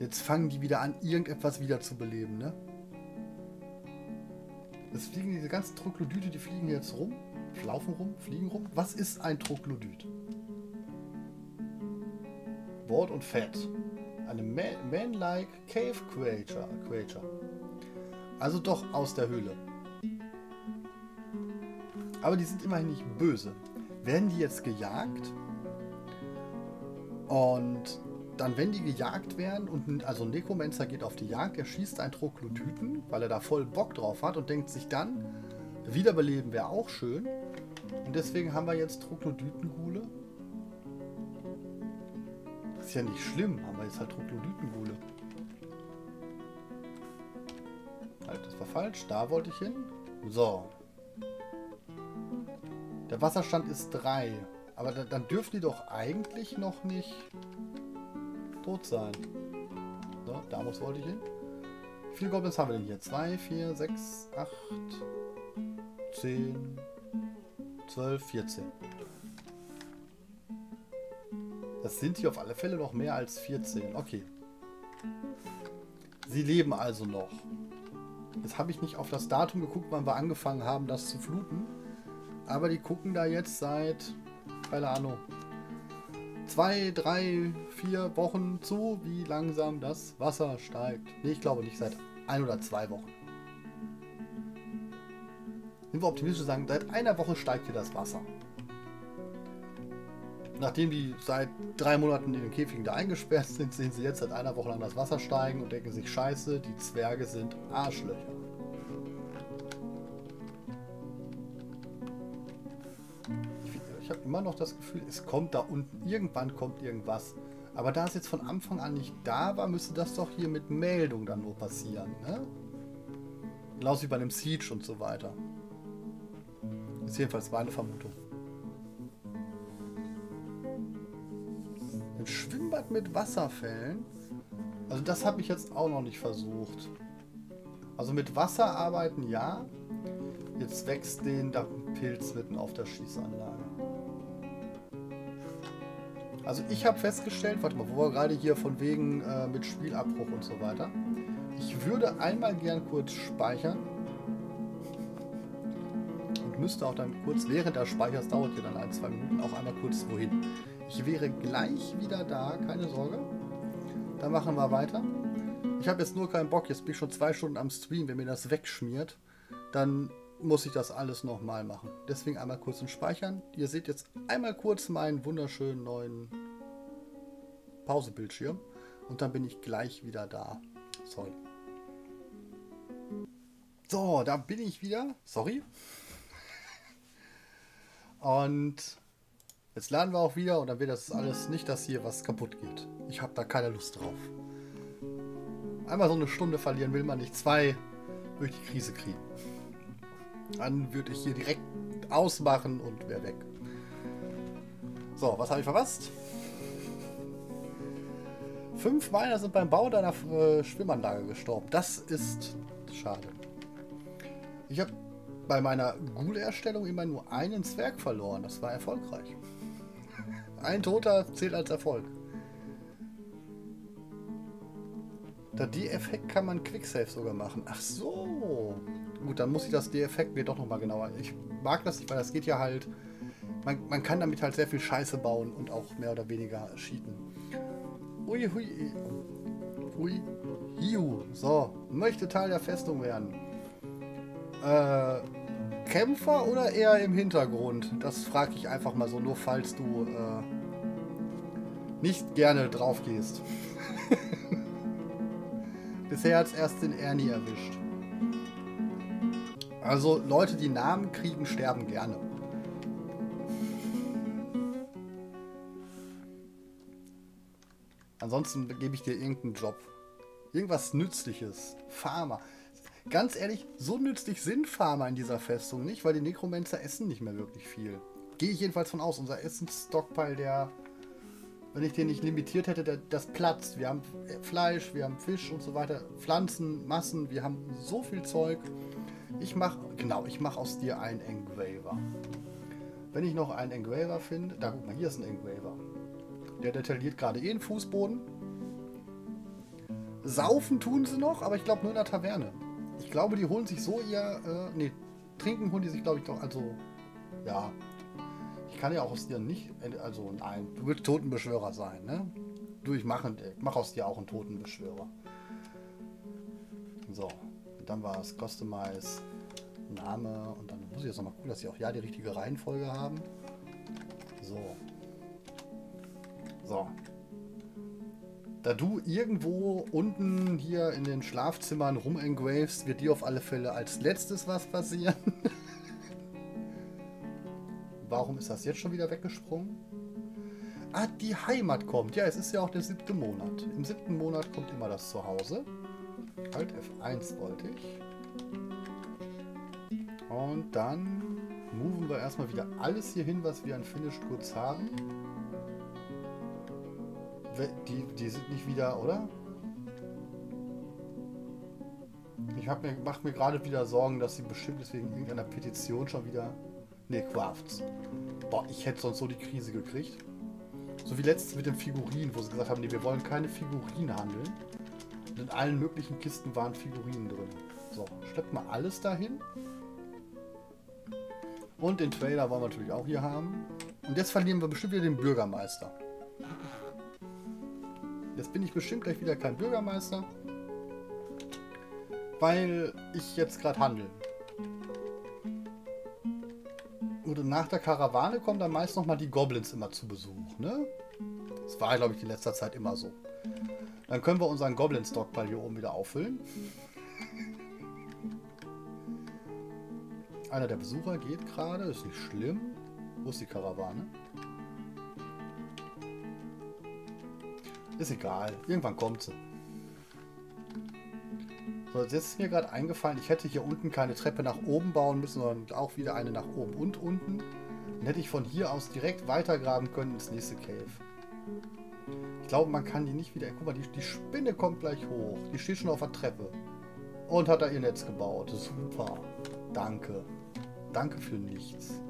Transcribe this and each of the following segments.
Jetzt fangen die wieder an, irgendetwas wieder zu beleben, ne? Das fliegen diese ganzen Troglodyte, die fliegen jetzt rum, laufen rum, fliegen rum. Was ist ein Troglodyt? Wort und Fett. Eine man-like cave creature. Also doch aus der Höhle. Aber die sind immerhin nicht böse. Werden die jetzt gejagt? Und dann, wenn die gejagt werden, und also ein Necromancer geht auf die Jagd, er schießt einen Troglodyten, weil er da voll Bock drauf hat und denkt sich dann, wiederbeleben wäre auch schön. Und deswegen haben wir jetzt Troglodytengule. Das ist ja nicht schlimm, haben wir jetzt halt Troglodytengule. Halt, das war falsch, da wollte ich hin. So. Der Wasserstand ist 3. Aber dann dürfen die doch eigentlich noch nicht tot sein. So, da muss wollte ich hin. Wie viele Goblins haben wir denn hier? 2, 4, 6, 8, 10, 12, 14. Das sind hier auf alle Fälle noch mehr als 14. Okay. Sie leben also noch. Jetzt habe ich nicht auf das Datum geguckt, wann wir angefangen haben, das zu fluten. Aber die gucken da jetzt seit, keine Ahnung, 2, 3, 4 Wochen zu, wie langsam das Wasser steigt. Nee, ich glaube nicht, seit 1 oder 2 Wochen. Sind wir optimistisch zu sagen, seit einer Woche steigt hier das Wasser. Nachdem die seit 3 Monaten in den Käfigen da eingesperrt sind, sehen sie jetzt seit einer Woche lang das Wasser steigen und denken sich, scheiße, die Zwerge sind Arschlöcher. Ich habe immer noch das Gefühl, es kommt da unten, irgendwann kommt irgendwas. Aber da es jetzt von Anfang an nicht da war, müsste das doch hier mit Meldung dann nur passieren, ne? Genauso wie bei einem Siege und so weiter. Ist jedenfalls meine Vermutung. Ein Schwimmbad mit Wasserfällen? Also das habe ich jetzt auch noch nicht versucht. Also mit Wasser arbeiten, ja. Jetzt wächst den da ein Pilz mitten auf der Schießanlage. Also ich habe festgestellt, warte mal, wo wir gerade hier von wegen mit Spielabbruch und so weiter. Ich würde einmal gern kurz speichern. Und müsste auch dann kurz, während der Speicher, das dauert hier dann 1, 2 Minuten, auch einmal kurz wohin. Ich wäre gleich wieder da, keine Sorge. Dann machen wir weiter. Ich habe jetzt nur keinen Bock, jetzt bin ich schon 2 Stunden am Stream, wenn mir das wegschmiert, dann muss ich das alles nochmal machen. Deswegen einmal kurz und speichern. Ihr seht jetzt einmal kurz meinen wunderschönen neuen Pausebildschirm und dann bin ich gleich wieder da. Sorry. So, da bin ich wieder. Sorry. Und jetzt laden wir auch wieder und dann wird das alles nicht, dass hier was kaputt geht. Ich habe da keine Lust drauf. Einmal so eine Stunde verlieren will man nicht. 2 durch die Krise kriegen. Dann würde ich hier direkt ausmachen und wäre weg. So, was habe ich verpasst? 5 Miner sind beim Bau deiner Schwimmanlage gestorben. Das ist schade. Ich habe bei meiner Ghoul-Erstellung immer nur einen Zwerg verloren. Das war erfolgreich. Ein Toter zählt als Erfolg. Der DF-Hack kann man Quicksave sogar machen. Ach so. Gut, dann muss ich das DF-Hack mir doch nochmal genauer... Ich mag das nicht, weil das geht ja halt... Man kann damit halt sehr viel Scheiße bauen und auch mehr oder weniger cheaten. Ui, hui, hui, hiu. So, möchte Teil der Festung werden. Kämpfer oder eher im Hintergrund? Das frage ich einfach mal so, nur falls du nicht gerne drauf gehst. Bisher hat es erst den Ernie erwischt. Also Leute, die Namen kriegen, sterben gerne. Ansonsten gebe ich dir irgendeinen Job. Irgendwas Nützliches. Farmer. Ganz ehrlich, so nützlich sind Farmer in dieser Festung nicht, weil die Necromancer essen nicht mehr wirklich viel. Gehe ich jedenfalls von aus. Unser Essensstockpile, der, wenn ich den nicht limitiert hätte, das platzt. Wir haben Fleisch, wir haben Fisch und so weiter. Pflanzen, Massen, wir haben so viel Zeug. Ich mache aus dir einen Engraver. Wenn ich noch einen Engraver finde, da guck mal, hier ist ein Engraver. Der detailliert gerade den Fußboden. Saufen tun sie noch, aber ich glaube nur in der Taverne. Ich glaube, die holen sich so ihr... trinken holen die sich, glaube ich, doch. Also, ja. Ich kann ja auch aus dir nicht... Also, nein. Du willst Totenbeschwörer sein, ne? Du, ich mach aus dir auch einen Totenbeschwörer. So. Dann war es Customize, Name. Und dann muss ich jetzt nochmal gucken, dass sie auch ja die richtige Reihenfolge haben. So. So. Da du irgendwo unten hier in den Schlafzimmern rumengravest, wird dir auf alle Fälle als letztes was passieren. Warum ist das jetzt schon wieder weggesprungen? Ah, die Heimat kommt. Ja, es ist ja auch der 7. Monat. Im 7. Monat kommt immer das Zuhause. Alt F1 wollte ich. Und dann moven wir erstmal wieder alles hier hin, was wir an Finished Goods haben. Die sind nicht wieder, oder? Ich mache mir gerade wieder Sorgen, dass sie bestimmt deswegen irgendeiner Petition schon wieder... Ne, Crafts. Boah, ich hätte sonst so die Krise gekriegt. So wie letztens mit den Figurinen, wo sie gesagt haben, nee, wir wollen keine Figurinen handeln. Und in allen möglichen Kisten waren Figurinen drin. So, schleppt mal alles dahin. Und den Trailer wollen wir natürlich auch hier haben. Und jetzt verlieren wir bestimmt wieder den Bürgermeister. Jetzt bin ich bestimmt gleich wieder kein Bürgermeister, weil ich jetzt gerade handle. Und nach der Karawane kommen dann meist nochmal die Goblins immer zu Besuch, ne? Das war, glaube ich, in letzter Zeit immer so. Dann können wir unseren Goblin-Stockpile hier oben wieder auffüllen. Einer der Besucher geht gerade, ist nicht schlimm. Wo ist die Karawane? Ist egal, irgendwann kommt sie. So, jetzt ist mir gerade eingefallen, ich hätte hier unten keine Treppe nach oben bauen müssen, sondern auch wieder eine nach oben und unten. Dann hätte ich von hier aus direkt weitergraben können ins nächste Cave. Ich glaube, man kann die nicht wieder... Guck mal, die Spinne kommt gleich hoch. Die steht schon auf der Treppe. Und hat da ihr Netz gebaut. Super. Danke. Danke für nichts.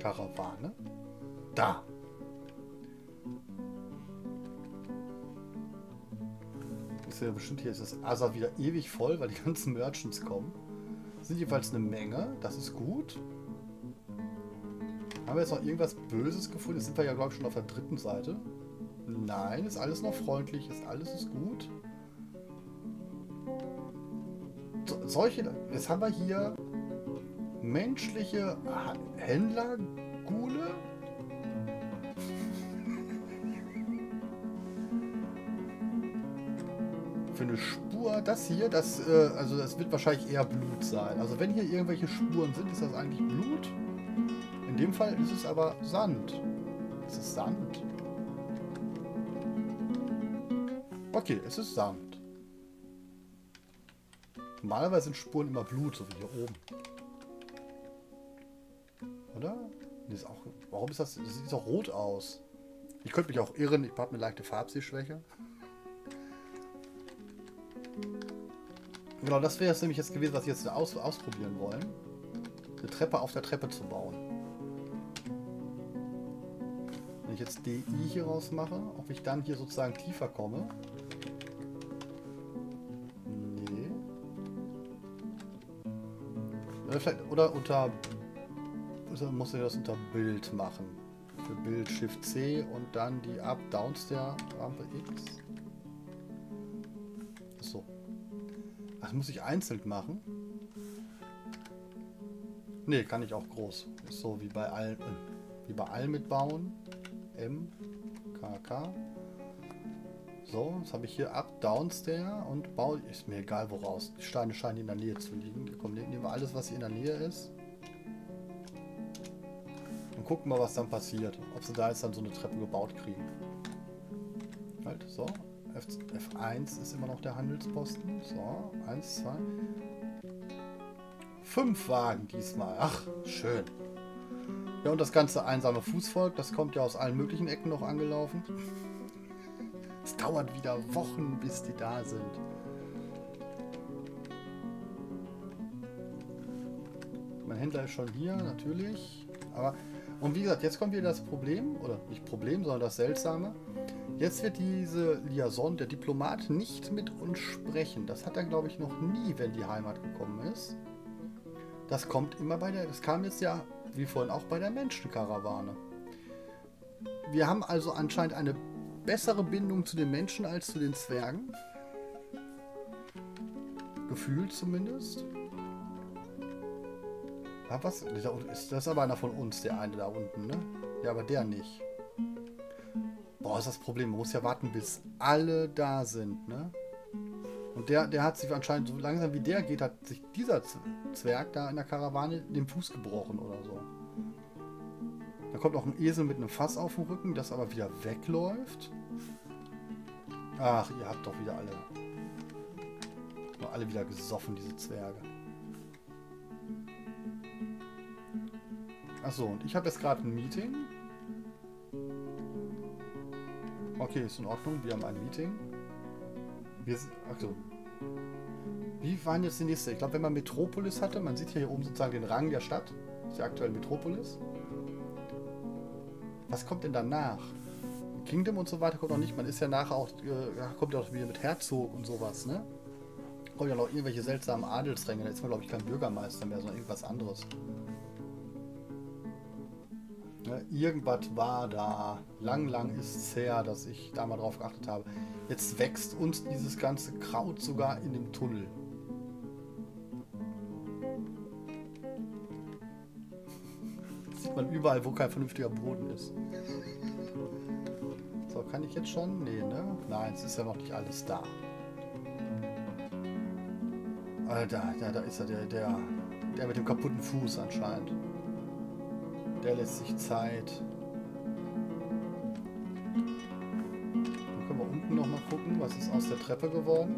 Karawane. Da. Ja, bestimmt hier ist das Asa wieder ewig voll, weil die ganzen Merchants kommen. Das sind jedenfalls eine Menge, das ist gut. Haben wir jetzt noch irgendwas Böses gefunden? Jetzt sind wir ja, glaube ich, schon auf der dritten Seite. Nein, ist alles noch freundlich, ist alles ist gut. So, solche, jetzt haben wir hier menschliche Händler-Ghule. Eine Spur, das hier, das also das wird wahrscheinlich eher Blut sein. Also wenn hier irgendwelche Spuren sind, ist das eigentlich Blut. In dem Fall ist es aber Sand. Es ist Sand. Okay, es ist Sand. Normalerweise sind Spuren immer Blut, so wie hier oben. Oder? Ist auch, warum ist das? Das sieht doch rot aus. Ich könnte mich auch irren, ich habe eine leichte Farbsehschwäche. Genau, das wäre es nämlich jetzt gewesen, was wir jetzt ausprobieren wollen. Eine Treppe auf der Treppe zu bauen. Wenn ich jetzt DI hier raus mache, ob ich dann hier sozusagen tiefer komme. Nee. Oder vielleicht, oder unter... muss ich das unter Bild machen. Für Bild Shift C und dann die Up-Downstair-Rampe X. Das muss ich einzeln machen. Ne, kann ich auch groß. Ist so wie bei allen mitbauen. M, K, K. So, jetzt habe ich hier Up, Downstair und baue. Ist mir egal woraus. Die Steine scheinen in der Nähe zu liegen. Komm, nehmen wir alles, was hier in der Nähe ist. Und gucken mal, was dann passiert. Ob sie da jetzt dann so eine Treppe gebaut kriegen. Halt, so. F1 ist immer noch der Handelsposten. So, 1, 2. 5 Wagen diesmal. Ach, schön. Ja, und das ganze einsame Fußvolk, das kommt ja aus allen möglichen Ecken noch angelaufen. Es dauert wieder Wochen, bis die da sind. Mein Händler ist schon hier, natürlich. Aber, und wie gesagt, jetzt kommt wieder das Problem, oder nicht Problem, sondern das Seltsame. Jetzt wird diese Liaison, der Diplomat, nicht mit uns sprechen. Das hat er, glaube ich, noch nie, wenn die Heimat gekommen ist. Das kommt immer bei der... Das kam jetzt ja, wie vorhin auch, bei der Menschenkarawane. Wir haben also anscheinend eine bessere Bindung zu den Menschen als zu den Zwergen. Gefühlt zumindest. Was? Das ist aber einer von uns, der eine da unten, ne? Ja, aber der nicht. Boah, ist das Problem. Man muss ja warten, bis alle da sind, ne? Und der hat sich anscheinend, so langsam wie der geht, hat sich dieser Zwerg da in der Karawane den Fuß gebrochen oder so. Da kommt auch ein Esel mit einem Fass auf dem Rücken, das aber wieder wegläuft. Ach, ihr habt doch wieder alle wieder gesoffen, diese Zwerge. Achso, und ich habe jetzt gerade ein Meeting. Okay, ist in Ordnung, wir haben ein Meeting. Achso. Wie waren jetzt die nächste? Ich glaube, wenn man Metropolis hatte, man sieht hier oben sozusagen den Rang der Stadt. Das ist ja aktuell Metropolis. Was kommt denn danach? Kingdom und so weiter kommt noch nicht. Man ist ja nachher auch, kommt ja auch wieder mit Herzog und sowas, ne? Kommen ja noch irgendwelche seltsamen Adelsränge. Da ist man, glaube ich, kein Bürgermeister mehr, sondern irgendwas anderes. Ne? Irgendwas war da. Lang ist's her, dass ich da mal drauf geachtet habe. Jetzt wächst uns dieses ganze Kraut sogar in dem Tunnel. Man überall, wo kein vernünftiger Boden ist. So, kann ich jetzt schon? Nee, ne? Nein, es ist ja noch nicht alles da. Alter, da ist ja der mit dem kaputten Fuß anscheinend. Der lässt sich Zeit. Dann können wir unten nochmal gucken, was ist aus der Treppe geworden.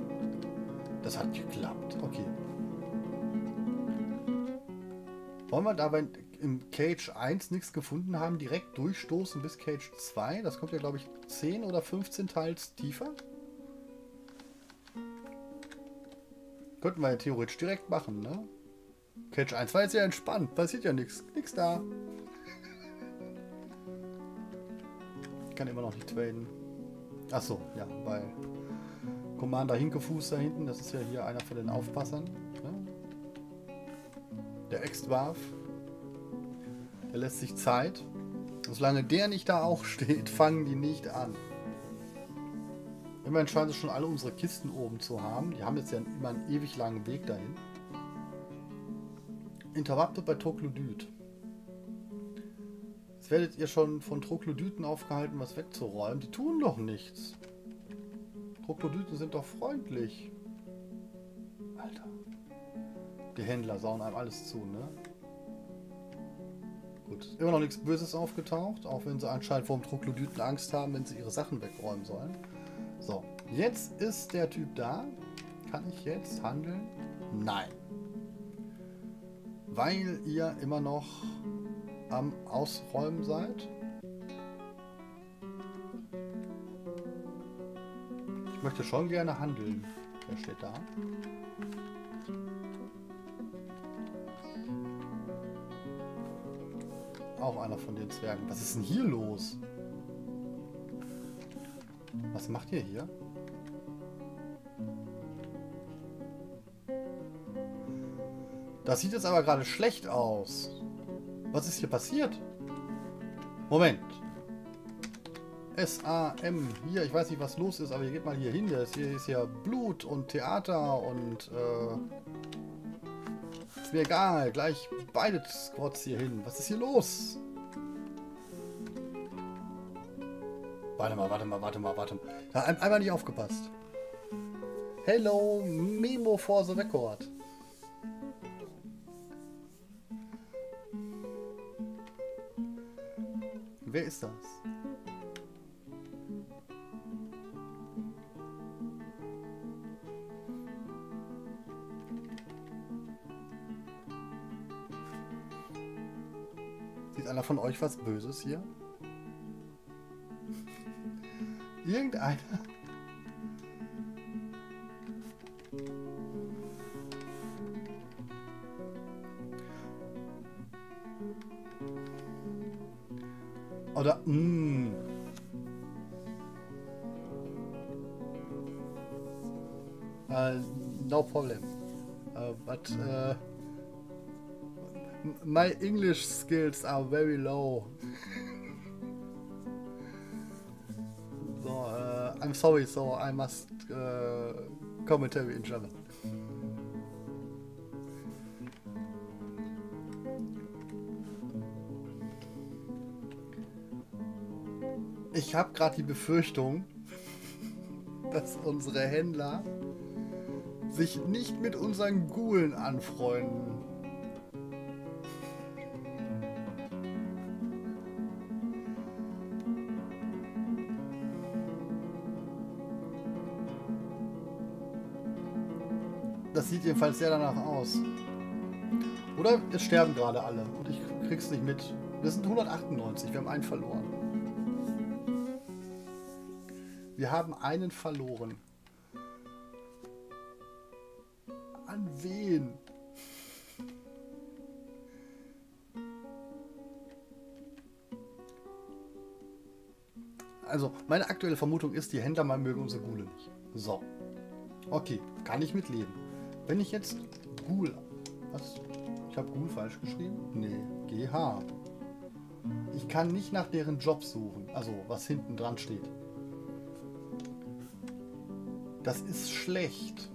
Das hat geklappt, okay. Wollen wir dabei... im Cage 1 nichts gefunden haben, direkt durchstoßen bis Cage 2. Das kommt ja, glaube ich, 10 oder 15 teils tiefer. Könnten wir ja theoretisch direkt machen, ne? Cage 1 war jetzt ja entspannt, passiert ja nichts. Nix da. Ich kann immer noch nicht traden. Achso, ja, weil Commander Hinkefuß da hinten, das ist ja hier einer von den Aufpassern. Ne? Der Ex-Dwarf. Er lässt sich Zeit. Solange der nicht da auch steht, fangen die nicht an. Immerhin scheinen sie schon alle unsere Kisten oben zu haben. Die haben jetzt ja immer einen ewig langen Weg dahin. Interrupted bei Troglodyt. Jetzt werdet ihr schon von Troglodyten aufgehalten, was wegzuräumen. Die tun doch nichts. Troglodyten sind doch freundlich. Alter. Die Händler sauen einem alles zu, ne? Immer noch nichts Böses aufgetaucht, auch wenn sie anscheinend vor dem Troglodyten Angst haben, wenn sie ihre Sachen wegräumen sollen. So, jetzt ist der Typ da. Kann ich jetzt handeln? Nein. Weil ihr immer noch am Ausräumen seid. Ich möchte schon gerne handeln. Der steht da. Auch einer von den Zwergen. Was ist denn hier los? Was macht ihr hier? Das sieht jetzt aber gerade schlecht aus. Was ist hier passiert? Moment. S.A.M. Hier, ich weiß nicht, was los ist, aber ihr geht mal hier hin. Hier ist ja Blut und Theater und... Ist mir egal, gleich beide Squads hier hin. Was ist hier los? Warte mal. Da hab ich einmal nicht aufgepasst. Hello, Memo for the Record. Wer ist das? Einer von euch was Böses hier? Irgendeiner? Oder No problem. But my English skills are very low. So, I'm sorry, so I must commentary in German. Ich habe gerade die Befürchtung, dass unsere Händler sich nicht mit unseren Ghoulen anfreunden. Das sieht jedenfalls sehr danach aus. Oder es sterben gerade alle und ich krieg's nicht mit. Wir sind 198, wir haben einen verloren. Wir haben einen verloren. An wen? Also, meine aktuelle Vermutung ist, die Händler mal mögen unsere Ghule nicht. So. Okay, kann ich mitleben. Wenn ich jetzt Ghoul... Was? Ich habe Ghoul falsch geschrieben? Nee, GH. Ich kann nicht nach deren Job suchen. Also, was hinten dran steht. Das ist schlecht.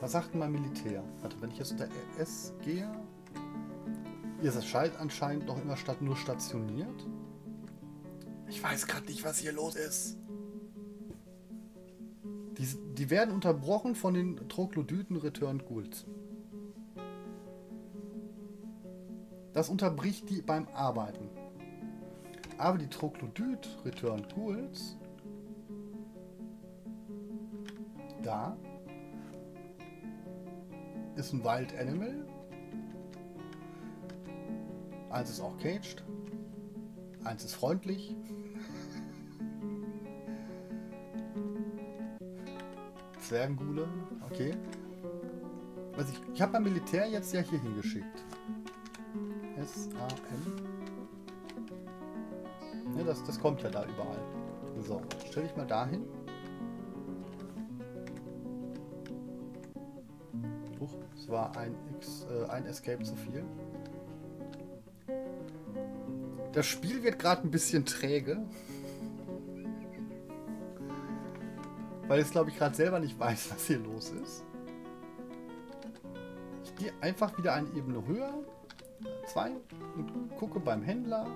Was sagt denn mein Militär? Warte, wenn ich jetzt unter RS gehe... Ihr seid anscheinend noch immer nur stationiert. Ich weiß gerade nicht, was hier los ist. Die werden unterbrochen von den Troglodyten-Return-Ghouls. Das unterbricht die beim Arbeiten. Aber die Troglodyt-Return-Ghouls... Da ist ein Wild Animal. Eins ist auch caged. Eins ist freundlich. Zwergenghule. Okay. Also ich habe mein Militär jetzt ja hier hingeschickt. S.A.M. Ja, das kommt ja da überall. So, stelle ich mal dahin. Es war ein Escape zu viel. Das Spiel wird gerade ein bisschen träge. Weil es, glaube ich, gerade selber nicht weiß, was hier los ist. Ich gehe einfach wieder eine Ebene höher. 2. Und gucke beim Händler.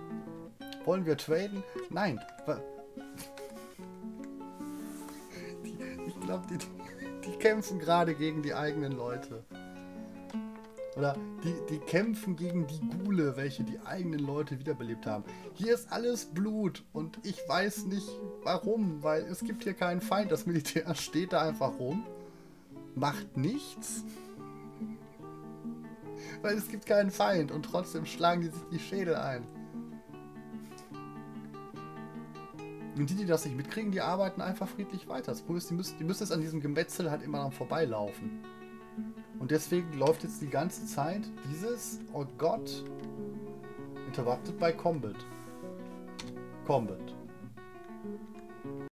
Wollen wir traden? Nein. Ich glaube, die kämpfen gerade gegen die eigenen Leute. Oder die kämpfen gegen die Ghule, welche die eigenen Leute wiederbelebt haben. Hier ist alles Blut und ich weiß nicht warum, weil es gibt hier keinen Feind. Das Militär steht da einfach rum, macht nichts, weil es gibt keinen Feind und trotzdem schlagen die sich die Schädel ein. Und die das nicht mitkriegen, die arbeiten einfach friedlich weiter. Das Problem ist, die müssen jetzt an diesem Gemetzel halt immer noch vorbeilaufen. Und deswegen läuft jetzt die ganze Zeit dieses, oh Gott, interrupted by combat.